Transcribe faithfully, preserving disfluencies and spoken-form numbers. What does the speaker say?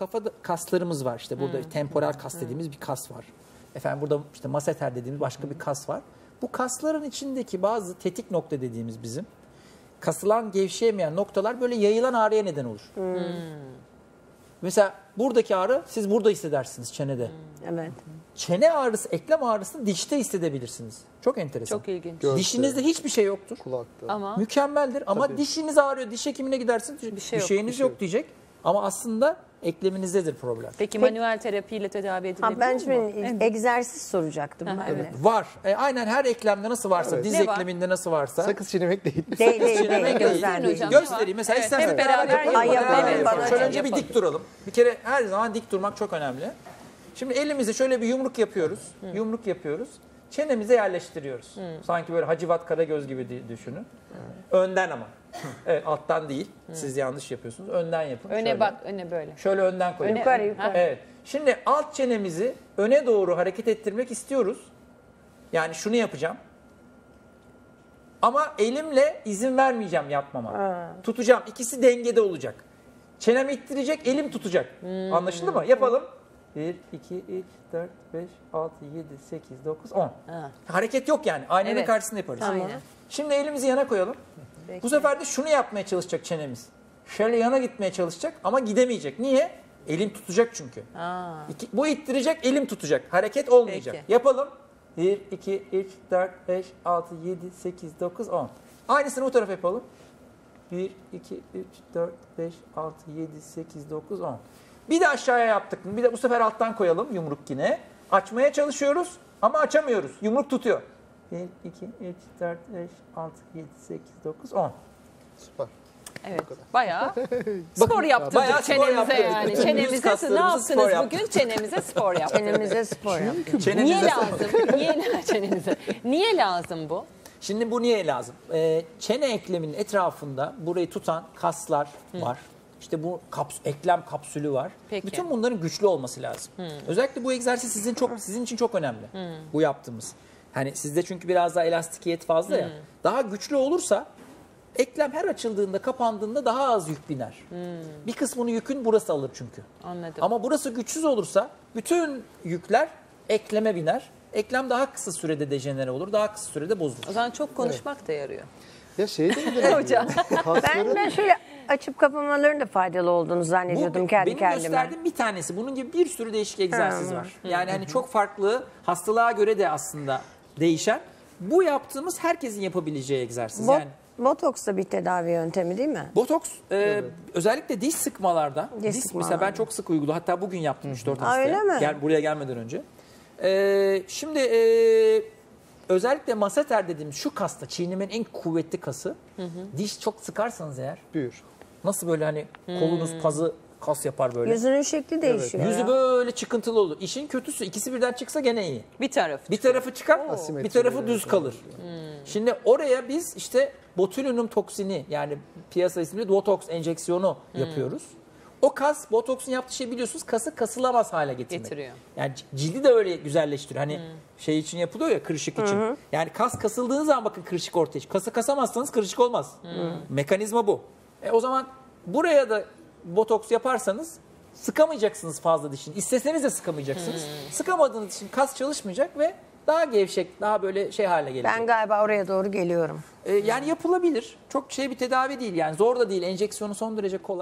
Kafada kaslarımız var işte. Burada hmm. temporal kas dediğimiz hmm. bir kas var. Efendim burada işte masseter dediğimiz başka hmm. bir kas var. Bu kasların içindeki bazı tetik nokta dediğimiz bizim kasılan, gevşeyemeyen noktalar böyle yayılan ağrıya neden olur. Hmm. Mesela buradaki ağrı siz burada hissedersiniz, çenede. Hmm. Evet. Çene ağrısı, eklem ağrısını dişte hissedebilirsiniz. Çok enteresan. Çok ilginç. Göğüste, dişinizde hiçbir şey yoktur. Kulakta. Ama mükemmeldir ama tabii. dişiniz ağrıyor. Diş hekimine gidersiniz. Bir, şey bir şeyiniz yok, yok, yok diyecek. Ama aslında ekleminizdedir problem. Peki manuel terapiyle tedavi edilebilir mi? Ben egzersiz soracaktım. Ha, evet. Evet. Var. E, aynen her eklemde nasıl varsa, evet. diz ne ekleminde var? Nasıl varsa. Sakız çiğnemek değil. Değil, değil, değil. Göstereyim. Göstereyim. Mesela evet, istersen hep beraber yapalım. Şöyle önce bir dik duralım. Bir kere her zaman dik durmak çok önemli. Şimdi elimizi şöyle bir yumruk yapıyoruz. Hı. Yumruk yapıyoruz. Çenemize yerleştiriyoruz. Hı. Sanki böyle Hacivat Karagöz gibi düşünün. Hı. Önden ama. Evet, alttan değil. Hı. Siz yanlış yapıyorsunuz. Önden yapın. Öne şöyle. Bak, öne böyle. Şöyle önden koyalım. Yukarı, yukarı. Evet. Şimdi alt çenemizi öne doğru hareket ettirmek istiyoruz. Yani şunu yapacağım. Ama elimle izin vermeyeceğim yapmama. Hı. Tutacağım. İkisi dengede olacak. Çenem ittirecek, elim tutacak. Hı. Anlaşıldı mı? Yapalım. bir, iki, üç, dört, beş, altı, yedi, sekiz, dokuz, on. Ha. Hareket yok yani. Aynanın evet. karşısında yaparız. Aynen. Şimdi elimizi yana koyalım. Peki. Bu sefer de şunu yapmaya çalışacak çenemiz. Şöyle yana gitmeye çalışacak ama gidemeyecek. Niye? Elim tutacak çünkü. İki, bu ittirecek, elim tutacak. Hareket olmayacak. Peki. Yapalım. bir, iki, üç, dört, beş, altı, yedi, sekiz, dokuz, on. Aynısını bu tarafa yapalım. bir, iki, üç, dört, beş, altı, yedi, sekiz, dokuz, on. Bir de aşağıya yaptık mı? Bir de bu sefer alttan koyalım yumruk yine. Açmaya çalışıyoruz ama açamıyoruz. Yumruk tutuyor. bir, iki, üç, dört, beş, altı, yedi, sekiz, dokuz, on. Süper. Evet. Bayağı spor yaptırdık çenemize yani. Çenemize ne yaptınız bugün? Çenemize spor yaptık. Çenemize spor yaptık. Niye lazım? Niye çenemize? Niye lazım bu? Şimdi bu niye lazım? Ee, çene ekleminin etrafında burayı tutan kaslar Hı. var. İşte bu kaps eklem kapsülü var. Peki. Bütün bunların güçlü olması lazım. Hmm. Özellikle bu egzersiz sizin çok sizin için çok önemli. Hmm. Bu yaptığımız. Hani sizde çünkü biraz daha elastikiyet fazla hmm. ya. Daha güçlü olursa eklem her açıldığında, kapandığında daha az yük biner. Hmm. Bir kısmını yükün burası alır çünkü. Anladım. Ama burası güçsüz olursa bütün yükler ekleme biner. Eklem daha kısa sürede dejenere olur, daha kısa sürede bozulur. O zaman çok konuşmak evet. da yarıyor. Ya şey de hocam. Ben ben şöyle açıp kapamaların da faydalı olduğunu zannediyordum bu, kendi benim kendime. Benim gösterdiğim bir tanesi. Bunun gibi bir sürü değişik egzersiz hmm. var. Yani hani çok farklı, hastalığa göre de aslında değişen. Bu yaptığımız herkesin yapabileceği egzersiz. Bot, yani, botoks da bir tedavi yöntemi değil mi? Botoks e, evet. özellikle diş sıkmalarda. Diş, diş sıkmalarda. Mesela ben çok sık uyguladım. Hatta bugün yaptım üç dört hastaya. Öyle mi? Gel, buraya gelmeden önce. E, şimdi e, özellikle masseter dediğimiz şu kasta, çiğnemenin en kuvvetli kası. Hı hı. Diş çok sıkarsanız eğer. Büyür. Nasıl böyle hani kolunuz hmm. pazı kas yapar böyle. Yüzünün şekli değişiyor. Evet. Yüzü böyle çıkıntılı olur. İşin kötüsü ikisi birden çıksa gene iyi. Bir tarafı. Bir tarafı çıkar, Oo. bir tarafı düz kalır. Hmm. Şimdi oraya biz işte botulinum toksini yani piyasa ismiyle botoks enjeksiyonu hmm. yapıyoruz. O kas, botoksun yaptığı şey biliyorsunuz kası kasılamaz hale getirmek. Getiriyor. Yani cildi de öyle güzelleştiriyor. Hani hmm. şey için yapılıyor ya, kırışık için. Hı hı. Yani kas kasıldığı zaman bakın kırışık ortaya çıkıyor. Kası kasamazsanız kırışık olmaz. Hmm. Mekanizma bu. E o zaman buraya da botoks yaparsanız sıkamayacaksınız fazla dişini. İsteseniz de sıkamayacaksınız. Hmm. Sıkamadığınız için kas çalışmayacak ve daha gevşek, daha böyle şey hale gelecek. Ben galiba oraya doğru geliyorum. E, yani yapılabilir. Çok şey bir tedavi değil yani. Zor da değil. Enjeksiyonu son derece kolay.